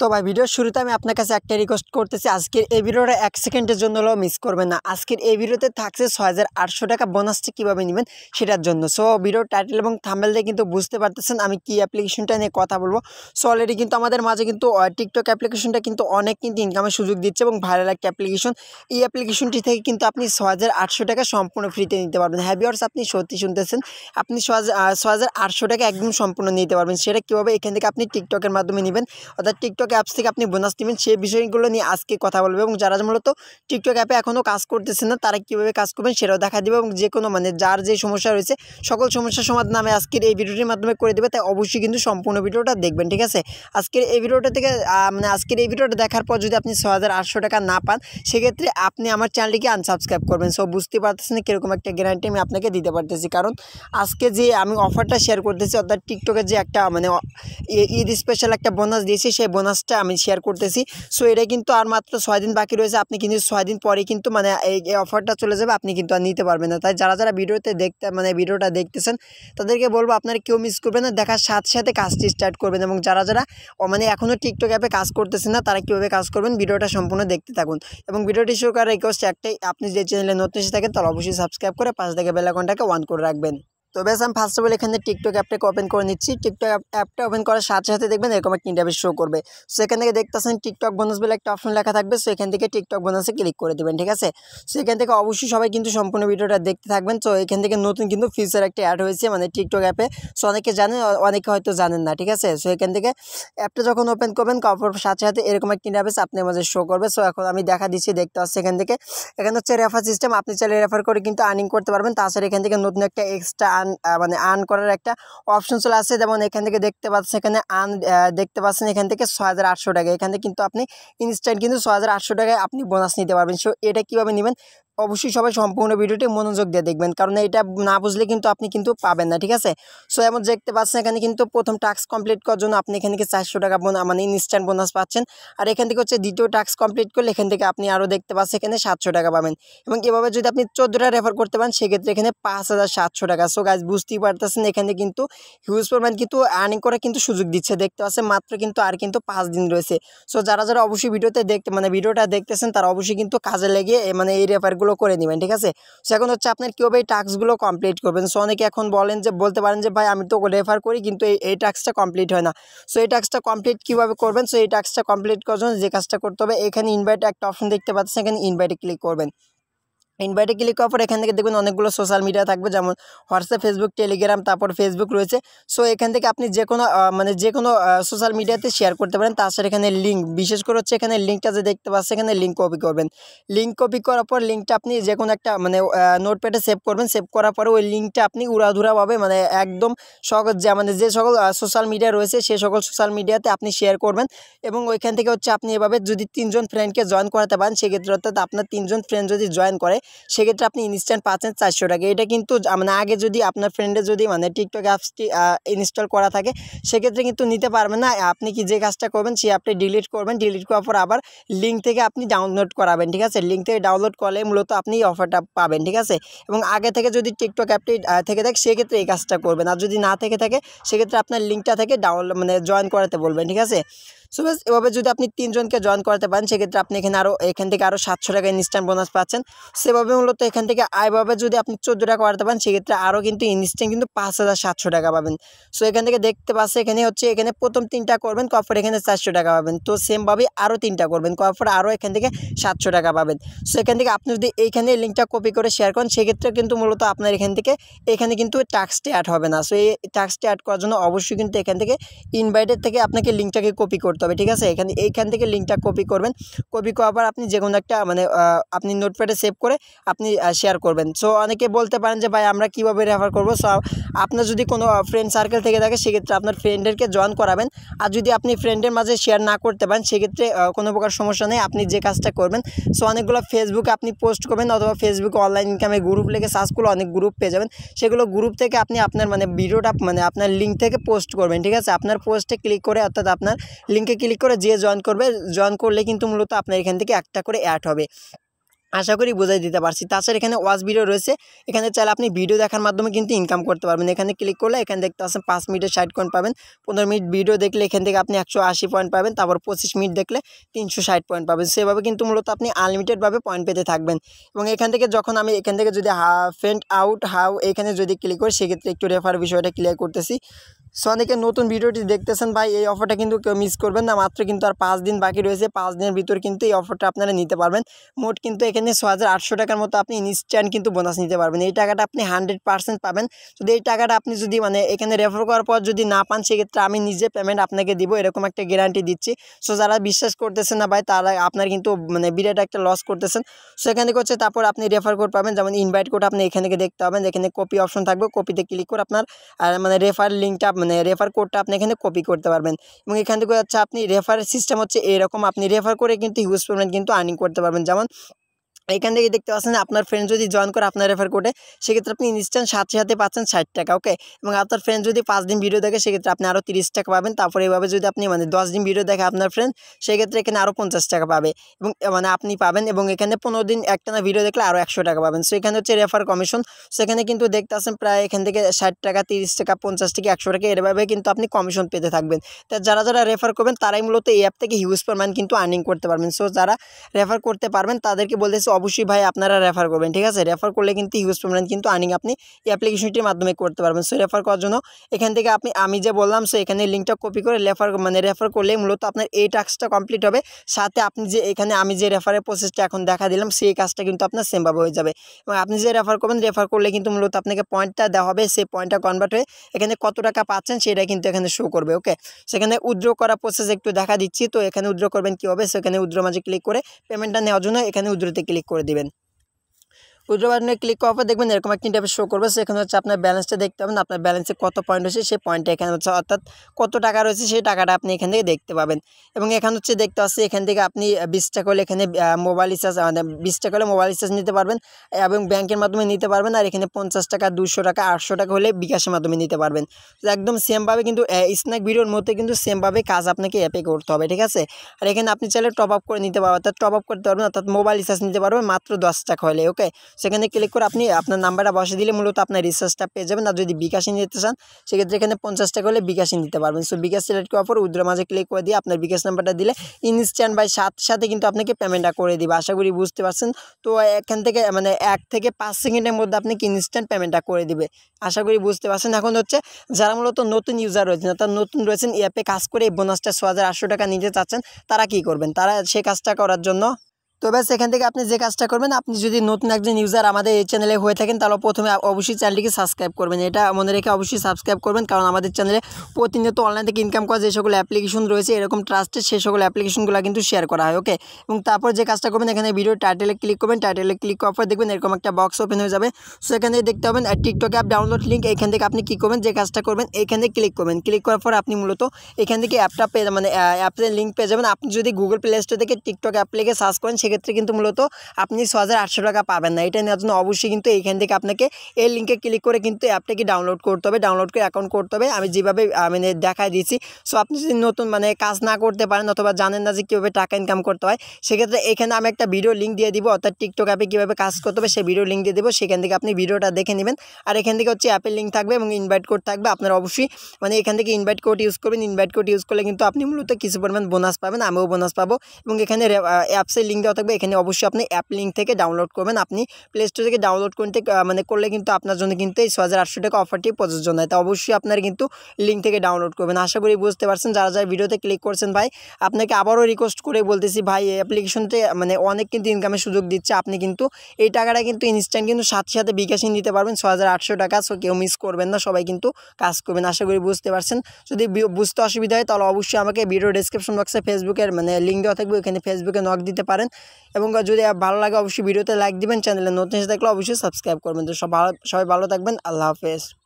तो भाई भिडियो शुरूते हमें आपनर का एक रिक्वेस्ट करते आजकल ये भिडियो एक सेकेंडर जो हलो मिस करबें ना। आजकल ये भिडियोते थकसे 6800 टाका बोनसटा क्यों नीबें सेटार जो। सो भिडियो टाइटल और थाम्बनेल दिए क्योंकि बुझते पारतेछेन आमी कि एप्लीकेशनटा निये कथा बोलबो। सो अलरेडी क्योंकि आमादेर माझे क्योंकि टिकटक एप्लीकेशनटा क्योंकि अनेक क्योंकि इनकामेर सुयोग दिच्छे और भाइराल एक एप्लीकेशन। ये एप्लीकेशनटी थेके क्योंकि आपनी 6800 टाका सम्पूर्ण फ्रीते निते पारबेन। हाँ भिउयार्स आपनी सत्यि सुनतेछेन आपनी 6800 टाका एकदम सम्पूर्ण निते पारबेन। सेटा किभाबे एखान थेके आपनी टिकटकेर माध्यमे नेबेन अर्थात टिकटक অ্যাপস থেকে আপনি বোনাস নেবেন সেই বিষয়গুলো নিয়ে আজকে কথা বলবো। এবং যারা মূলত টিকটক অ্যাপে এখনও কাজ করতেছেন না তারা কীভাবে কাজ করবেন সেটাও দেখা দেবে এবং যে কোনো মানে যার যে সমস্যা রয়েছে সকল সমস্যার সমাধান আমি আজকের এই ভিডিওটির মাধ্যমে করে দেবে। তাই অবশ্যই কিন্তু সম্পূর্ণ ভিডিওটা দেখবেন, ঠিক আছে। আজকের এই ভিডিওটা থেকে মানে আজকের এই ভিডিওটা দেখার পর যদি আপনি 6800 টাকা না পান সেক্ষেত্রে আপনি আমার চ্যানেলটিকে আনসাবস্ক্রাইব করবেন। সো বুঝতে পারতেছেন কীরকম একটা গ্যারান্টি আমি আপনাকে দিতে পারতেছি, কারণ আজকে যে আমি অফারটা শেয়ার করতেছি অর্থাৎ টিকটকের যে একটা মানে ঈদ স্পেশাল একটা বোনাস দিয়েছি সেই বোনাস शेयर करते। सो ये क्योंकि और मात्र 6 दिन बाकी रही है। अपनी क्योंकि 6 दिन पर ही क्योंकि मैं अफार्ट चले जाने क्योंकि तई जरा भिडियोते देखते मैं भिडियो देखते हैं तक के बोलो अपना क्यों मिस करबें ना। देखार साथ काजटी स्टार्ट करबें और जरा जरा मैं एखो टिकटक ऐपे काज करते ना ता क्यों काज करबें भिडियो सम्पूर्ण देखते थकूँ। और भिडियो शुरू कर रिक्वेस्ट एकटाई अपनी जो चैनल नतून एसे थाकें ताहले अवश्य सबसक्राइब कर पास थेके बेल आइकनटाके अन कर रखबें। तो बेस हम फार्स्ट अफ अल एखे टिकटक ऐपटे ओपन कर निचि। टिकटक ऐपटे ओपन करार साथे साथे देखें एरकम एक इंटरफेस शो करें। सो एखान देखते टिकटक बोनस बोले एक अपशन लेखा थको। सो एखान टिकटक बोनस क्लिक कर देवें, ठीक है। सो एखान अवश्य सबाई क्योंकि सम्पूर्ण भिडियो देखते थकबें। सो एखान नतून क्योंकि फीचर एक ऐड हो मैं टिकटक ऐपे। सो अने अने जानें ना, ठीक है। सो एखान ऐपटे जो ओपन करबें कपर साथे एरकम एक इंटरफेस अपने मजे शो करें। सो एखन आमी देखा दीची देखते एखान हे रेफार सिस्टम अपनी चाहिए रेफार कर क्योंकि आर्निंग करते। एखान नतून एक एक्सट्रा মানে আর্ন করার একটা অপশন চলে আসছে। যেমন এখান থেকে দেখতে পাচ্ছেন এখানে আর্ন দেখতে পাচ্ছেন এখান থেকে 6800 টাকা। এখান থেকে কিন্তু আপনি ইনস্ট্যান্ট কিন্তু 6800 টাকায় আপনি বোনাস নিতে পারবেন। সো এটা কিভাবে নেবেন অবশ্যই সবাই সম্পূর্ণ ভিডিওটি মনোযোগ দিয়ে দেখবেন, কারণ এটা না বুঝলে কিন্তু আপনি কিন্তু পাবেন না, ঠিক আছে। সো এমন দেখতে পাচ্ছেন এখানে কিন্তু প্রথম টাস্ক কমপ্লিট করার জন্য আপনি এখান থেকে 400 টাকা মানে ইনস্ট্যান্ট বোনাস পাচ্ছেন। আর এখান থেকে হচ্ছে দ্বিতীয় টাস্ক কমপ্লিট করলে এখান থেকে আপনি আরও দেখতে পাচ্ছেন এখানে 700 টাকা পাবেন। এবং এভাবে যদি আপনি 14টা রেফার করতে পারেন সেক্ষেত্রে এখানে 5700 টাকা। সো গাইজ বুঝতেই পারতেছেন এখানে কিন্তু হিউজ পরিমাণ কিন্তু আর্নিং করার কিন্তু সুযোগ দিচ্ছে। দেখতে পাচ্ছেন মাত্র কিন্তু আর কিন্তু 5 দিন রয়েছে। সো যারা যারা অবশ্যই ভিডিওতে দেখতে মানে ভিডিওটা দেখতেছেন তারা অবশ্যই কিন্তু কাজে লেগে মানে এই রেফারগুলো করে নেবেন, ঠিক আছে। সো এখন হচ্ছে আপনার কীভাবে এই টাস্কগুলো কমপ্লিট করবেন। সো অনেকে এখন বলেন যে বলতে পারেন যে ভাই আমি তো রেফার করি কিন্তু এই টাস্কটা কমপ্লিট হয় না। সো এই টাস্কটা কমপ্লিট কীভাবে করবেন। সো এই টাস্কটা কমপ্লিট করার জন্য যে কাজটা করতে হবে এখানে ইনভাইট একটা অপশন দেখতে পাচ্ছেন, এখানে ইনভাইটে ক্লিক করবেন। ইনভাইটে ক্লিক করার পর এখান থেকে দেখবেন অনেকগুলো সোশ্যাল মিডিয়া থাকবে, যেমন হোয়াটসঅ্যাপ, ফেসবুক, টেলিগ্রাম, তারপর ফেসবুক রয়েছে। সো এখান থেকে আপনি যে কোনো মানে যে কোনো সোশ্যাল মিডিয়াতে শেয়ার করতে পারেন। তাছাড়া এখানে লিঙ্ক বিশেষ করে হচ্ছে এখানে লিঙ্কটা যে দেখতে পাচ্ছেন এখানে লিঙ্ক কপি করবেন। লিঙ্ক কপি করার পর লিঙ্কটা আপনি যে কোনো একটা মানে নোটপ্যাডে সেভ করবেন। সেভ করার পরে ওই লিঙ্কটা আপনি উড়াধুরাভাবে মানে একদম সকল যে মানে যে সকল সোশ্যাল মিডিয়া রয়েছে সে সকল সোশ্যাল মিডিয়াতে আপনি শেয়ার করবেন। এবং ওইখান থেকে হচ্ছে আপনি এভাবে যদি 3 জন ফ্রেন্ডকে জয়েন করাতে পারেন সেক্ষেত্রে অর্থাৎ আপনার 3 জন ফ্রেন্ড যদি জয়েন করে সেক্ষেত্রে আপনি ইনস্ট্যান্ট পাচ্ছেন 400 টাকা। এটা কিন্তু মানে আগে যদি আপনার ফ্রেন্ডে যদি মানে টিকটক অ্যাপসটি ইনস্টল করা থাকে সেক্ষেত্রে কিন্তু নিতে পারবেন না। আপনি কি যে কাজটা করবেন সেই অ্যাপটি ডিলিট করবেন। ডিলিট করার পর আবার লিঙ্ক থেকে আপনি ডাউনলোড করাবেন, ঠিক আছে। লিঙ্ক থেকে ডাউনলোড করলে মূলত আপনি এই অফারটা পাবেন, ঠিক আছে। এবং আগে থেকে যদি টিকটক অ্যাপটি থেকে থাকে সেক্ষেত্রে এই কাজটা করবেন। আর যদি না থেকে থাকে সেক্ষেত্রে আপনার লিঙ্কটা থেকে ডাউনলোড মানে জয়েন করাতে বলবেন, ঠিক আছে। সো ব্যাস এভাবে যদি আপনি 3 জনকে জয়েন করাতে পারেন সেক্ষেত্রে আপনি এখানে আরও এখান থেকে আরও 700 টাকা ইনস্ট্যান্ট বোনাস পাচ্ছেন। সেভাবে মূলত এখান থেকে আয়ভাবে যদি আপনি 14টা করাতে পারেন সেক্ষেত্রে আরও কিন্তু ইনস্ট্যান্ট কিন্তু 5700 টাকা পাবেন। সো এখান থেকে দেখতে পাচ্ছেন এখানে হচ্ছে এখানে প্রথম 3টা করবেন করার এখানে 400 টাকা পাবেন। তো সেমভাবে আরও 3টা করবেন করার পর আরও এখান থেকে 700 টাকা পাবেন। সো এখান থেকে আপনি যদি এইখানে লিঙ্কটা কপি করে শেয়ার করেন সেক্ষেত্রে কিন্তু মূলত আপনার এখান থেকে এখানে কিন্তু টাস্কটি অ্যাড হবে না। সো এই টাস্কটি অ্যাড করার জন্য অবশ্যই কিন্তু এখান থেকে ইনভাইটের থেকে আপনাকে লিঙ্কটাকে কপি করতে হবে, ঠিক আছে। এইখান থেকে লিঙ্কটা কপি করবেন। কপি করার পর আপনি যে কোনো একটা মানে আপনি নোটপ্যাডে সেভ করে আপনি শেয়ার করবেন। সো অনেকে বলতে পারেন যে ভাই আমরা কীভাবে রেফার করবো। সো আপনার যদি কোনো ফ্রেন্ড সার্কেল থেকে থাকে সেক্ষেত্রে আপনার ফ্রেন্ডদেরকে জয়েন করাবেন। আর যদি আপনি ফ্রেন্ডের মাঝে শেয়ার না করতে পারেন সেক্ষেত্রে কোনো প্রকার সমস্যা নেই। আপনি যে কাজটা করবেন সো অনেকগুলো ফেসবুকে আপনি পোস্ট করবেন অথবা ফেসবুকে অনলাইন ইনকামে গ্রুপ লিখে সার্চ করলে অনেক গ্রুপ পেয়ে যাবেন। সেগুলো গ্রুপ থেকে আপনি আপনার মানে ভিডিওটা মানে আপনার লিঙ্ক থেকে পোস্ট করবেন, ঠিক আছে। আপনার পোস্টে ক্লিক করে অর্থাৎ আপনার লিঙ্কে ক্লিক করে যে জয়েন করবে জয়েন করলে কিন্তু মূলত আপনার এখান থেকে একটা করে অ্যাড হবে। আশা করি বোঝাই দিতে পারছি। তাছাড়া এখানে ওয়াচ ভিডিও রয়েছে, এখানে চাইলে আপনি ভিডিও দেখার মাধ্যমে কিন্তু ইনকাম করতে পারবেন। এখানে ক্লিক করলে এখানে দেখতে আসেন 5 মিনিটের 60 কয়েন পাবেন, 15 মিনিট ভিডিও দেখলে এখান থেকে আপনি 180 পয়েন্ট পাবেন, তারপর 25 মিনিট দেখলে 360 পয়েন্ট পাবেন। সেভাবে কিন্তু মূলত আপনি আনলিমিটেডভাবে পয়েন্ট পেতে থাকবেন। এবং এখান থেকে যখন আমি এখান থেকে যদি ফ্রেন্ড আউট হাউ এখানে যদি ক্লিক করি, সেক্ষেত্রে একটু রেফার বিষয়টা ক্লিয়ার করতেছি। সো অনেকে নতুন ভিডিওটি দেখতেছেন ভাই, এই অফারটা কিন্তু কেউ মিস করবেন না। মাত্র কিন্তু আর 5 দিন বাকি রয়েছে, 5 দিনের ভিতরে কিন্তু এই অফারটা আপনারা নিতে পারবেন। মোট কিন্তু এখানে 6,800 টাকার মতো আপনি ইনস্ট্যান্ট কিন্তু বোনাস নিতে পারবেন। এই টাকাটা আপনি 100% পাবেন। যদি এই টাকাটা আপনি যদি এখানে রেফার করার পর যদি না পান, সেক্ষেত্রে আমি নিজে পেমেন্ট আপনাকে দিব, এরকম একটা গ্যারান্টি দিচ্ছি। সো যারা বিশ্বাস করতেছেন না ভাই, তারা আপনার কিন্তু বিরাট একটা লস করতেছেন। সো এখান থেকে হচ্ছে তারপর আপনি রেফার কোড পাবেন, যেমন ইনভাইট কোড আপনি এখান থেকে দেখতে পাবেন, এখানে কপি অপশন থাকবে, কপিতে ক্লিক করে আপনার রেফার লিঙ্কটা রেফার কোডটা আপনি এখানে কপি করতে পারবেন। এবং এখান থেকে হচ্ছে আপনি রেফার সিস্টেম হচ্ছে এরকম, আপনি রেফার করে কিন্তু হিউজ পেমেন্ট কিন্তু আর্নিং করতে পারবেন। যেমন এখান থেকে দেখতে পাচ্ছেন আপনার ফ্রেন্ড যদি জয়েন করে আপনার রেফার কোডে, সেক্ষেত্রে আপনি ইনস্ট্যান্ট সাথে পাচ্ছেন 60 টাকা, ওকে। এবং আপনার ফ্রেন্ড যদি 5 দিন ভিডিও দেখে, সেক্ষেত্রে আপনি আরও 30 টাকা পাবেন। তারপরে এভাবে যদি আপনি 10 দিন ভিডিও দেখে আপনার ফ্রেন্ড, সেক্ষেত্রে এখানে আরও 50 টাকা পাবে এবং আপনি পাবেন। এবং এখানে 15 দিন একটানা ভিডিও দেখলে আরও 100 টাকা পাবেন। সো এখানে হচ্ছে রেফার কমিশন, সেখানে কিন্তু দেখতে পাচ্ছেন প্রায় এখান থেকে 60 টাকা, 30 টাকা, 50 টাকা, 100 টাকা, এরভাবে কিন্তু আপনি কমিশন পেতে থাকবেন। তা যারা যারা রেফার করবেন, তারাই মূলত এই অ্যাপ থেকে হিউজ পরিমাণ কিন্তু আর্নিং করতে পারবেন। সো যারা রেফার করতে পারবেন তাদেরকে বলতেছে অবশ্যই ভাই আপনারা রেফার করবেন, ঠিক আছে। রেফার করলে কিন্তু হিউজ পেমেন্ট কিন্তু আর্নিং আপনি এই অ্যাপ্লিকেশনটির মাধ্যমে করতে পারবেন। সো রেফার করার জন্য এখান থেকে আমি যে বললাম, সো এখানে লিঙ্কটা কপি করে রেফার করলে মূলত আপনার এই টাস্কটা কমপ্লিট হবে। সাথে আপনি যে এখানে আমি যে রেফারের প্রসেসটা এখন দেখা দিলাম, সেই কাজটা কিন্তু আপনার সেমভাবে হয়ে যাবে। এবং আপনি যে রেফার করবেন, রেফার করলে কিন্তু মূলত আপনাকে পয়েন্টটা দেওয়া হবে, সেই পয়েন্টটা কনভার্ট হয়ে এখানে কত টাকা পাচ্ছেন সেটা কিন্তু এখানে শো করবে, ওকে। সেখানে উইথড্র করার প্রসেস একটু দেখা দিচ্ছি। তো এখানে উইথড্র করবেন কীভাবে, সেখানে উইথড্র মাঝে ক্লিক করে পেমেন্টটা নেওয়ার জন্য এখানে উইথড্রতে ক্লিক করে দিবেন। উইথড্র বাটনে ক্লিক করার পর দেখবেন এরকম একটা ইন্টারফেস শো করবে। সেখানে হচ্ছে আপনার ব্যালেন্সটা দেখতে পাবেন, আপনার ব্যালেন্সে কত পয়েন্ট হয়েছে সেই পয়েন্টটা এখানে হচ্ছে অর্থাৎ কত টাকা রয়েছে সেই টাকাটা আপনি এখান থেকে দেখতে পাবেন। এবং এখানে হচ্ছে দেখতে পাচ্ছি এখান থেকে আপনি 20 টাকা হলে এখানে মোবাইল রিচার্জ 20 টাকা হলে মোবাইল রিচার্জ নিতে পারবেন এবং ব্যাংকের মাধ্যমে নিতে পারবেন। আর এখানে 50 টাকা, 200 টাকা, 800 টাকা হলে বিকাশের মাধ্যমে নিতে পারবেন। একদম সেমভাবে কিন্তু স্ন্যাক ভিডিওর মধ্যে কিন্তু সেমভাবে কাজ আপনাকে অ্যাপে করতে হবে, ঠিক আছে। আর এখানে আপনি চাইলে টপ আপ করে নিতে পারবেন, অর্থাৎ টপ আপ করতে পারবেন, অর্থাৎ মোবাইল রিচার্জ নিতে পারবেন মাত্র 10 টাকা হলে, ওকে। সেখানে ক্লিক করে আপনি আপনার নাম্বারটা বসে দিলে মূলত আপনার রিচার্জটা পেয়ে যাবেন। আর যদি বিকাশে নিতে চান, সেক্ষেত্রে এখানে 50 টাকা হলে বিকাশে নিতে পারবেন। সো বিকাশ সিলেক্ট করার পর উইথড্র মাঝে ক্লিক করে দিয়ে আপনার বিকাশ নাম্বারটা দিলে ইনস্ট্যান্ট বাই সাথে কিন্তু আপনাকে পেমেন্টটা করে দিবে। আশা করি বুঝতে পারছেন। তো এখান থেকে 1 থেকে 5 সেকেন্ডের মধ্যে আপনাকে ইনস্ট্যান্ট পেমেন্টটা করে দিবে। আশা করি বুঝতে পারছেন। এখন হচ্ছে যারা মূলত নতুন ইউজার রয়েছেন, অর্থাৎ নতুন রয়েছেন অ্যাপে কাজ করে এই বোনাসটা 6,800 টাকা নিতে চাচ্ছেন, তারা কী করবেন? তারা সেই কাজটা করার জন্য তবে সেখান থেকে আপনি যে কাজটা করবেন, আপনি যদি নতুন একজন ইউজার আমাদের এই চ্যানেলে হয়ে থাকেন, তাহলে প্রথমে অবশ্যই চ্যানেলটিকে সাবস্ক্রাইব করবেন। এটা মনে রেখে অবশ্যই সাবস্ক্রাইব করবেন, কারণ আমাদের চ্যানেলে প্রতিনিয়ত অনলাইন থেকে ইনকাম করা যে সকল অ্যাপ্লিকেশন রয়েছে, এরকম ট্রাস্টেড সেই সকল অ্যাপ্লিকেশনগুলো কিন্তু শেয়ার করা হয়, ওকে। এবং তারপর যে কাজটা করবেন, এখানে ভিডিও টাইটেলে ক্লিক করবেন। টাইটেলে ক্লিক করার পর দেখবেন এরকম একটা বক্স ওপেন হয়ে যাবে। সো এখানে দেখতে পাবেন টিকটক অ্যাপ ডাউনলোড লিঙ্ক। এখান থেকে আপনি কী করবেন, যে কাজটা করবেন এখানে ক্লিক করবেন। ক্লিক করার পর আপনি মূলত এখান থেকে অ্যাপটা পেয়ে অ্যাপের লিঙ্ক পেয়ে যাবেন। আপনি যদি গুগল প্লে স্টোর থেকে টিকটক অ্যাপ লিখে সার্চ করেন, সেক্ষেত্রে কিন্তু মূলত আপনি 6,800 টাকা পাবেন না। এটা নেওয়ার জন্য অবশ্যই কিন্তু এইখান থেকে আপনাকে এই লিঙ্কে ক্লিক করে কিন্তু অ্যাপটাকে ডাউনলোড করতে হবে, ডাউনলোড করে অ্যাকাউন্ট করতে হবে, আমি যেভাবে দেখাই দিয়েছি। সো আপনি যদি নতুন কাজ না করতে পারেন অথবা জানেন না যে কীভাবে টাকা ইনকাম করতে হয়, সেক্ষেত্রে এখানে আমি একটা ভিডিও লিঙ্ক দিয়ে দিব, অর্থাৎ টিকটক অ্যাপে কীভাবে কাজ করতে হবে সেই ভিডিও লিঙ্ক দিয়ে দেবো। সেখান থেকে আপনি ভিডিওটা দেখে নেবেন। আর এখান থেকে হচ্ছে অ্যাপের লিঙ্ক থাকবে এবং ইনভাইট কোড থাকবে। আপনারা অবশ্যই এখান থেকে ইনভাইট কোড ইউজ করবেন। ইনভাইট কোড ইউজ করলে কিন্তু আপনি মূলত কিছু পরিমাণ বোনাস পাবেন, আমিও বোনাস পাবো। এবং এখানে অ্যাপসের লিঙ্ক দেওয়া থাকবে, এখানে অবশ্যই আপনি অ্যাপ লিঙ্ক থেকে ডাউনলোড করবেন। আপনি প্লে স্টোর থেকে ডাউনলোড করতে করলে কিন্তু আপনার জন্য কিন্তু এই 6,800 টাকা অফারটি প্রযোজ্য নয়। তা অবশ্যই আপনার কিন্তু লিঙ্ক থেকে ডাউনলোড করবেন। আশা করি বুঝতে পারছেন। যারা যারা ভিডিওতে ক্লিক করছেন ভাই, আপনাকে আবারও রিকোয়েস্ট করে বলতেছি ভাই, এই অ্যাপ্লিকেশনতে অনেক কিন্তু ইনকামের সুযোগ দিচ্ছে। আপনি কিন্তু এই টাকাটা কিন্তু ইনস্ট্যান্ট কিন্তু সাথে বিকাশে নিতে পারবেন, 6,800 টাকা। সো কেউ মিস করবেন না, সবাই কিন্তু কাজ করবেন। আশা করি বুঝতে পারছেন। যদি বুঝতে অসুবিধা হয় তাহলে অবশ্যই আমাকে ভিডিও ডিসক্রিপশন বক্সে ফেসবুকের লিঙ্ক দেওয়া থাকবে, ওখানে ফেসবুকে নক দিতে পারেন। এবং যদি ভালো লাগে অবশ্যই ভিডিওতে লাইক দিবেন, চ্যানেলে নতুন এসে থাকলে অবশ্যই সাবস্ক্রাইব করবেন। তো সবাই ভালো থাকবেন। আল্লাহ হাফেজ।